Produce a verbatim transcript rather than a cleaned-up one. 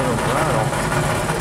up in a rattle.